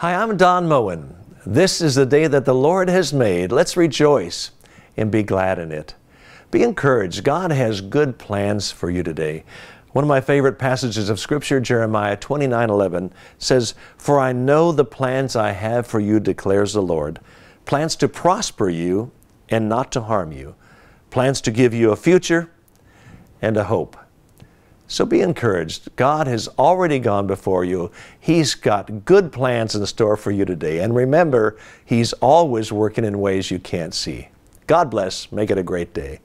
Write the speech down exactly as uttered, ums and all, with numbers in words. Hi, I'm Don Moen. This is the day that the Lord has made. Let's rejoice and be glad in it. Be encouraged. God has good plans for you today. One of my favorite passages of Scripture, Jeremiah twenty-nine eleven, says, "For I know the plans I have for you, declares the Lord, plans to prosper you and not to harm you, plans to give you a future and a hope." So be encouraged. God has already gone before you. He's got good plans in store for you today. And remember, He's always working in ways you can't see. God bless. Make it a great day.